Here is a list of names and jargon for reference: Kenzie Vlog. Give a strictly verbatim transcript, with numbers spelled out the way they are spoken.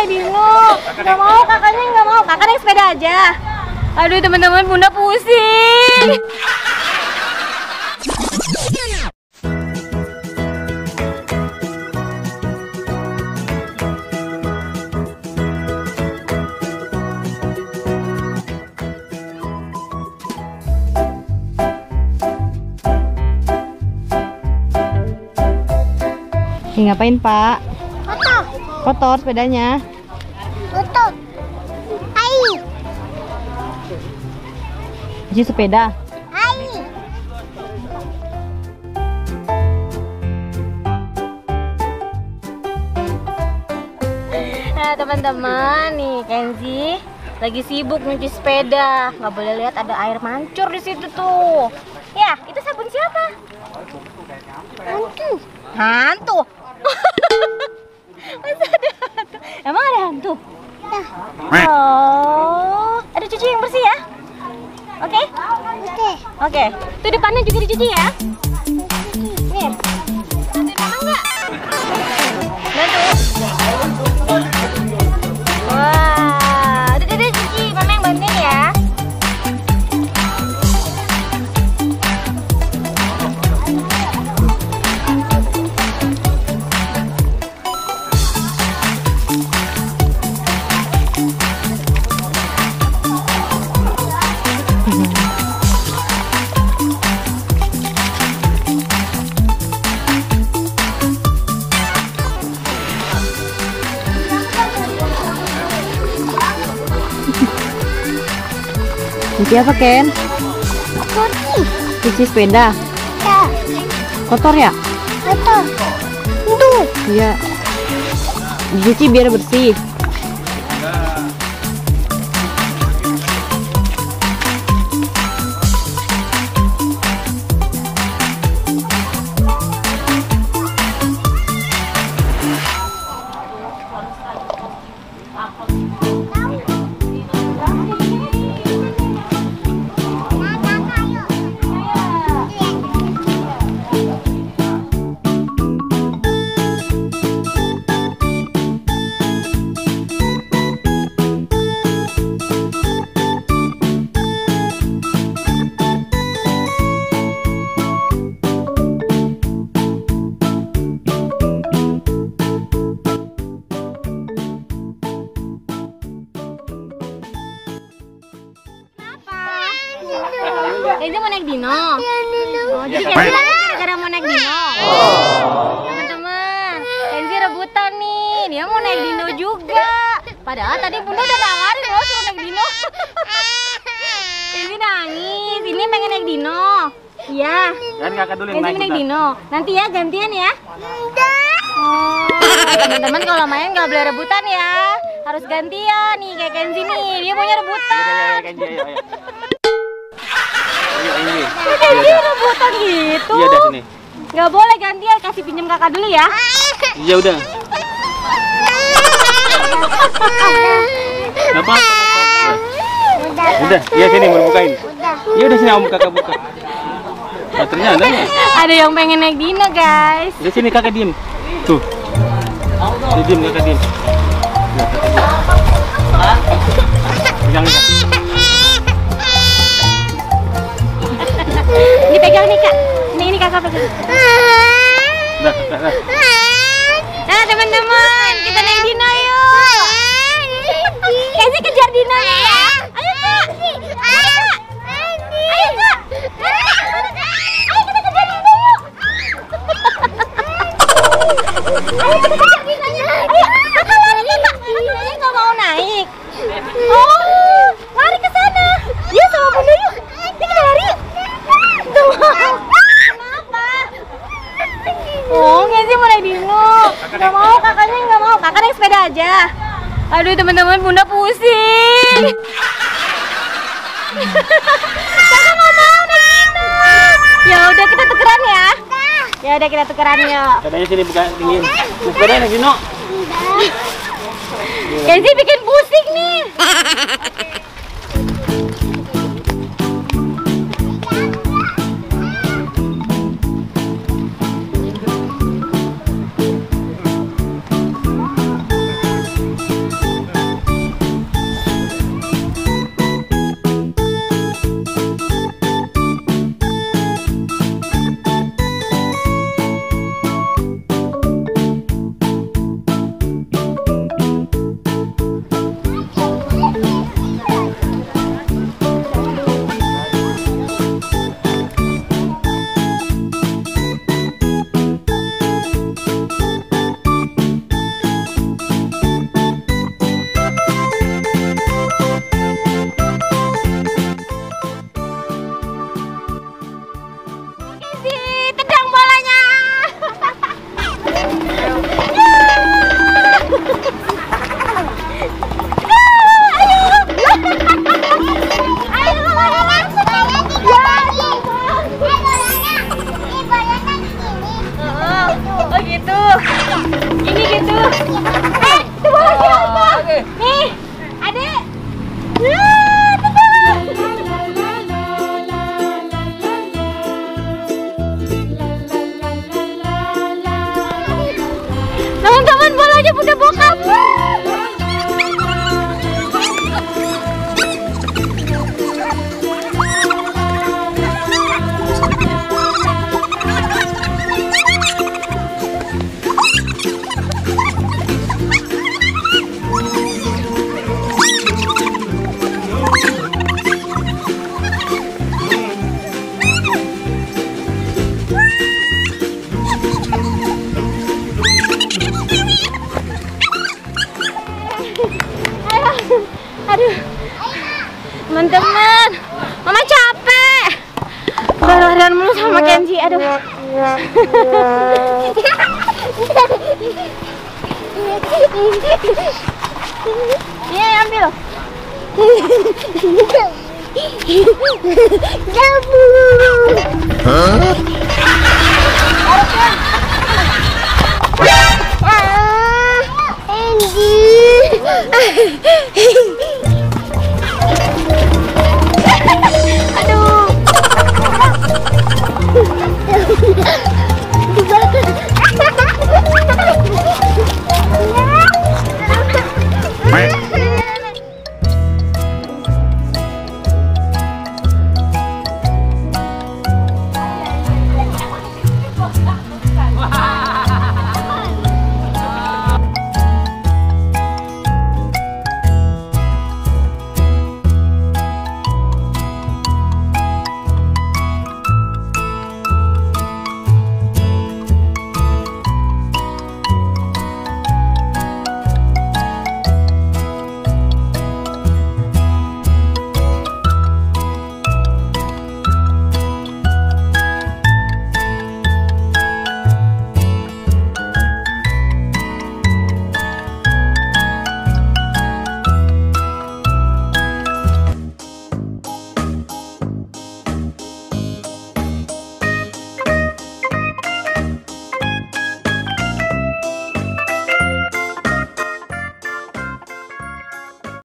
mulai bingung. Nggak mau, kakaknya nggak mau. Kakak naik sepeda aja. Aduh teman-teman, bunda pusing. Ini ngapain, Pak? Kotor. Kotor sepedanya. Kotor. Air. Cuci sepeda. Air. Nah, teman-teman, nih Kenzie lagi sibuk nyuci sepeda. Nggak boleh lihat ada air mancur di situ tuh. Ya, itu sabun siapa? Hantu. Hantu. Masa ada hantu? Emang ada hantu? Nah. Oh, ada cuci yang bersih ya? Oke? Okay? Oke. Okay. Oke. Okay. Itu depannya juga dicuci ya? Nih. Mau nggak? Bantu. Wah, udah udah cuci, mama yang bantuin ya. Cuci apa, Ken? Cuci. Cuci sepeda? Ya. Kotor ya? Kotor. Duh. Iya. Cuci biar bersih. Kenzie mau naik dino. Oh, jadi Kenzie lagi gara-gara mau naik dino. Teman-teman, Kenzie rebutan nih. Dia mau naik dino juga. Padahal tadi bunda udah nawarin loh suruh naik dino. Kenzie nangis. Ini pengen naik dino. Iya. Dan kakak dulu yang naik. Kenzie naik dino. Nanti ya gantian ya. Oh, teman-teman kalau main nggak boleh rebutan ya. Harus gantian nih kayak Kenzie nih. Dia punya rebutan. Kenzie rebutan gitu. Iya, udah sini. Gak boleh gantian, kasih pinjam kakak dulu ya. Iya udah. Kenapa? Udah, iya sini mau bukain. Iya udah sini om kakak buka. Baterainya ada nggak? Ada yang pengen naik dino guys. Udah sini kakak diem. Tuh. Di diem kakak diem. Jangan. Dipegang nih kak, ini ini kakak pegang. Nah teman-teman, kita naik dino yuk. Kenzie kejar dino ya. Ayo kak, ayo kak, ayo kak, ayo kita kejar dino yuk. Ayo kejar dinonya, ayo. Kakak lari ya kak, dinonya nggak mau naik. Oh, lari ke sana. Yuk sama bunda yuk, kita lari yuk. Kenapa? Oh, Kenzie mau naik dino. Nggak mau, kakaknya nggak mau. Kakak naik sepeda aja. Aduh, teman-teman, bunda pusing. Kakak nggak mau naik dino. Ya udah, kita tukeran ya. Ya udah, kita tukeran ya. Sepedanya sini bukan dingin. Sepeda naik dino. Kenzie bikin pusing nih. Kenzie Iya, ambil. Gabung. Hah?